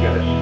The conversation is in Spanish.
Gracias.